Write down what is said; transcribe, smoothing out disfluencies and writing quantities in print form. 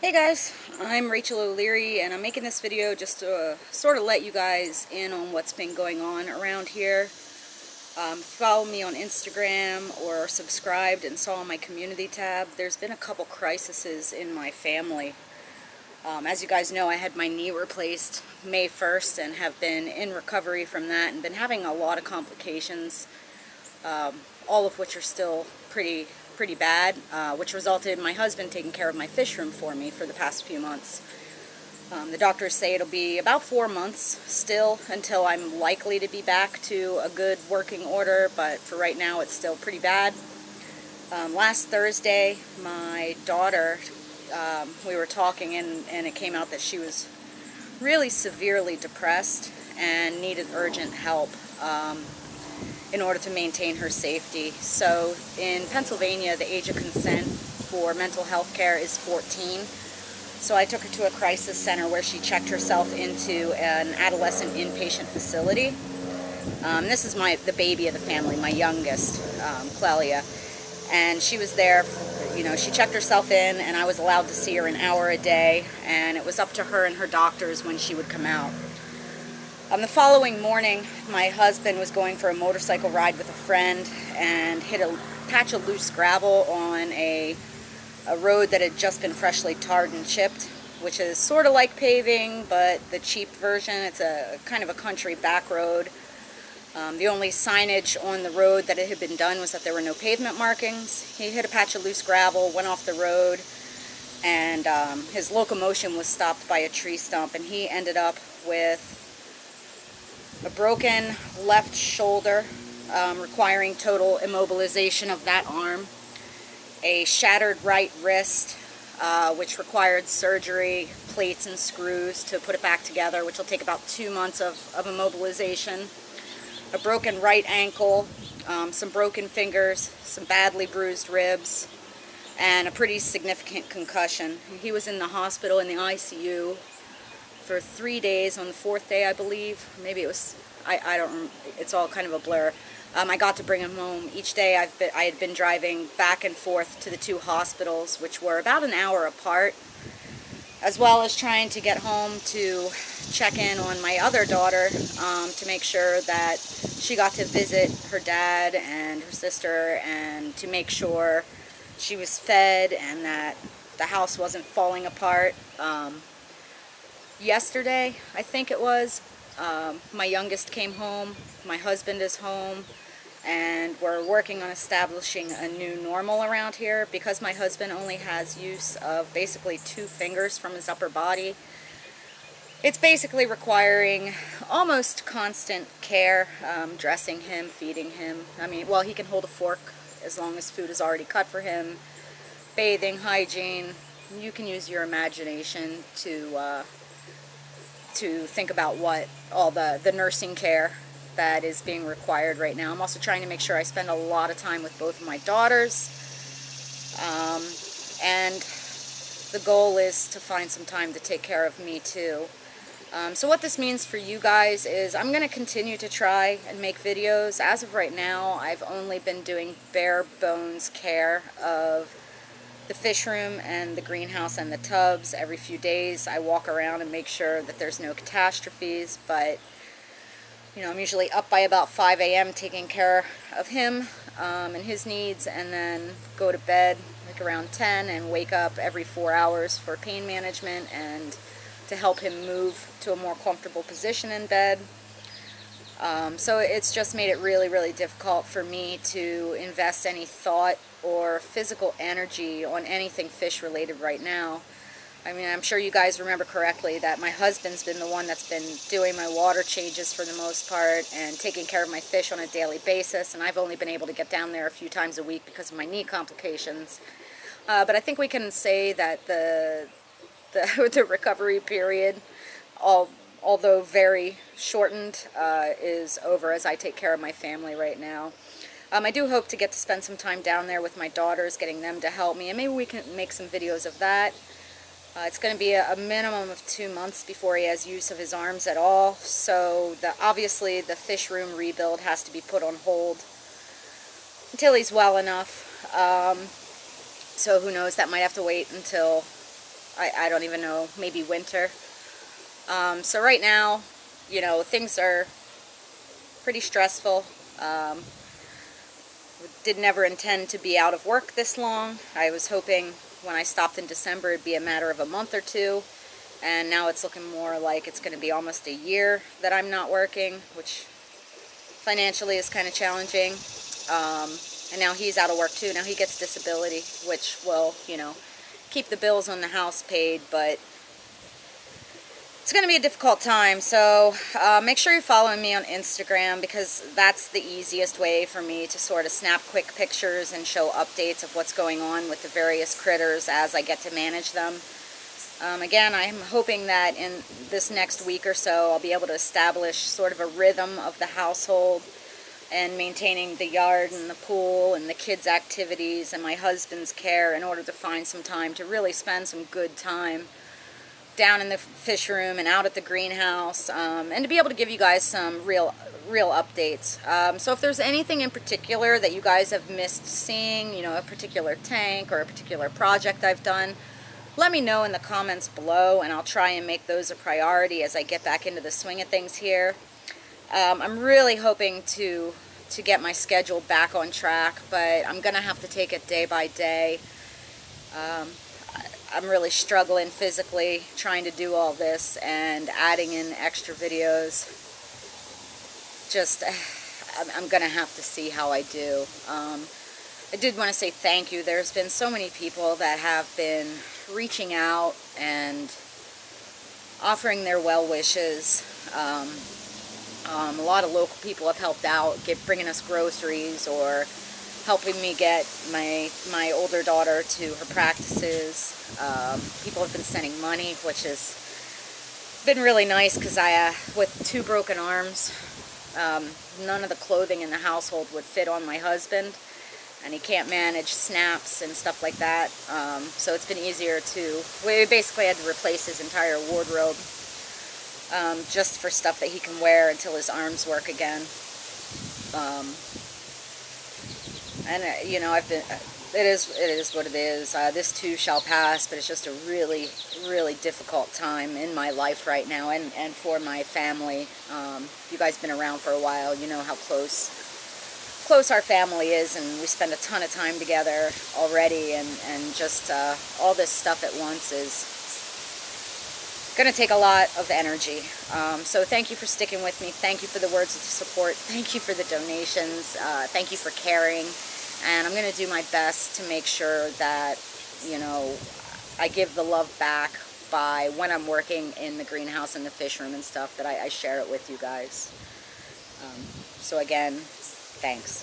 Hey guys, I'm Rachel O'Leary and I'm making this video just to sort of let you guys in on what's been going on around here. Follow me on Instagram or subscribed and saw my community tab. There's been a couple crises in my family. As you guys know, I had my knee replaced May 1st and have been in recovery from that and been having a lot of complications, all of which are still pretty bad, which resulted in my husband taking care of my fish room for me for the past few months. The doctors say it'll be about 4 months still until I'm likely to be back to a good working order, but for right now it's still pretty bad. Last Thursday, my daughter, we were talking and it came out that she was really severely depressed and needed urgent help. In order to maintain her safety. So in Pennsylvania, the age of consent for mental health care is 14. So I took her to a crisis center where she checked herself into an adolescent inpatient facility. This is the baby of the family, my youngest, Clelia. And she was there, she checked herself in and I was allowed to see her an hour a day, and it was up to her and her doctors when she would come out. The following morning, my husband was going for a motorcycle ride with a friend and hit a patch of loose gravel on a road that had just been freshly tarred and chipped, which is sort of like paving, but the cheap version. It's a kind of a country back road. The only signage on the road that it had been done was that there were no pavement markings. He hit a patch of loose gravel, went off the road, and his locomotion was stopped by a tree stump, and he ended up with a broken left shoulder, requiring total immobilization of that arm, a shattered right wrist, which required surgery, plates and screws to put it back together, which will take about 2 months of immobilization, a broken right ankle, some broken fingers, some badly bruised ribs, and a pretty significant concussion. He was in the hospital in the ICU for 3 days. On the fourth day, I believe, maybe it was, I don't, it's all kind of a blur. I got to bring him home. Each day I had been driving back and forth to the two hospitals, which were about an hour apart, as well as trying to get home to check in on my other daughter, to make sure that she got to visit her dad and her sister and to make sure she was fed and that the house wasn't falling apart. Yesterday, I think it was, my youngest came home, my husband is home, and we're working on establishing a new normal around here. Because my husband only has use of basically 2 fingers from his upper body, it's basically requiring almost constant care, dressing him, feeding him. I mean, well, he can hold a fork as long as food is already cut for him, bathing, hygiene. You can use your imagination to think about what all the nursing care that is being required right now. I'm also trying to make sure I spend a lot of time with both of my daughters, and the goal is to find some time to take care of me too. So what this means for you guys is I'm going to continue to try and make videos. As of right now, I've only been doing bare bones care of the fish room and the greenhouse and the tubs. Every few days I walk around and make sure that there's no catastrophes, but you know, I'm usually up by about 5 a.m. taking care of him and his needs, and then go to bed like around 10 and wake up every 4 hours for pain management and to help him move to a more comfortable position in bed. So it's just made it really, really difficult for me to invest any thought or physical energy on anything fish related right now. I mean, I'm sure you guys remember correctly that my husband's been the one that's been doing my water changes for the most part and taking care of my fish on a daily basis, and I've only been able to get down there a few times a week because of my knee complications. But I think we can say that the recovery period, although very shortened, is over as I take care of my family right now. I do hope to get to spend some time down there with my daughters, getting them to help me, and maybe we can make some videos of that. It's going to be a minimum of 2 months before he has use of his arms at all, so obviously the fish room rebuild has to be put on hold until he's well enough. So who knows, that might have to wait until I don't even know, maybe winter. So right now, you know, things are pretty stressful. Did never intend to be out of work this long. I was hoping when I stopped in December it'd be a matter of a month or two, and now it's looking more like it's going to be almost a year that I'm not working, which financially is kind of challenging. And now he's out of work too. Now he gets disability, which will, you know, keep the bills on the house paid, but it's going to be a difficult time. So make sure you're following me on Instagram, because that's the easiest way for me to sort of snap quick pictures and show updates of what's going on with the various critters as I get to manage them. Again, I'm hoping that in this next week or so I'll be able to establish sort of a rhythm of the household and maintaining the yard and the pool and the kids' activities and my husband's care in order to find some time to really spend some good time down in the fish room and out at the greenhouse, and to be able to give you guys some real updates. So if there's anything in particular that you guys have missed seeing, you know, a particular tank or a particular project I've done, let me know in the comments below, and I'll try and make those a priority as I get back into the swing of things here. I'm really hoping to get my schedule back on track, but I'm gonna have to take it day by day. I'm really struggling physically trying to do all this, and adding in extra videos, just I'm gonna have to see how I do. I did want to say thank you. There's been so many people that have been reaching out and offering their well wishes. A lot of local people have helped out, bringing us groceries or helping me get my older daughter to her practices. People have been sending money, which has been really nice, because I, with two broken arms, none of the clothing in the household would fit on my husband, and he can't manage snaps and stuff like that. So it's been easier to, we basically had to replace his entire wardrobe just for stuff that he can wear until his arms work again. And you know, it is what it is. This too shall pass, but it's just a really, really difficult time in my life right now, and for my family. If you guys have been around for a while, you know how close our family is, and we spend a ton of time together already, and just all this stuff at once is going to take a lot of energy. So thank you for sticking with me. Thank you for the words of support. Thank you for the donations. Thank you for caring. And I'm going to do my best to make sure that, you know, I give the love back by when I'm working in the greenhouse and the fish room and stuff, that I share it with you guys. So again, thanks.